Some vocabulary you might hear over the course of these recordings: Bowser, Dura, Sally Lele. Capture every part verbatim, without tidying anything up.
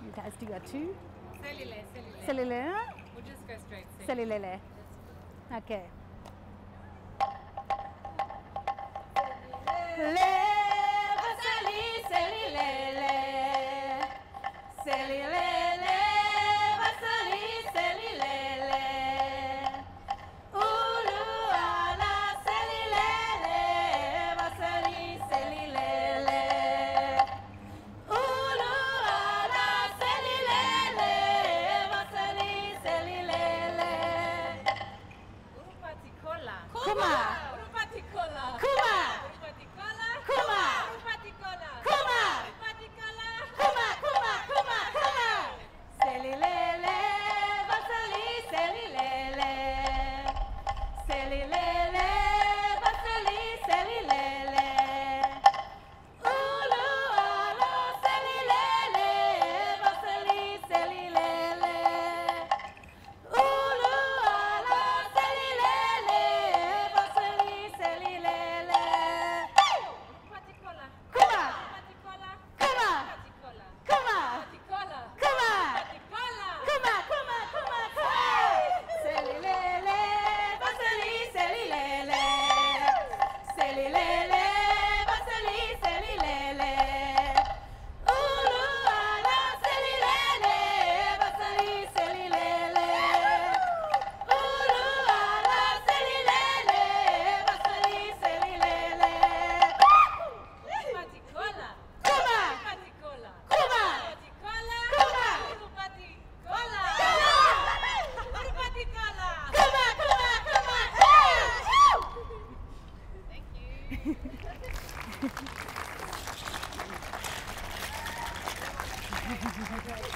You guys do that too? Sally Lele, Sally Lele. Sally Lele? We'll just go straight. Sally Lele. Okay.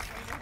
Thank you.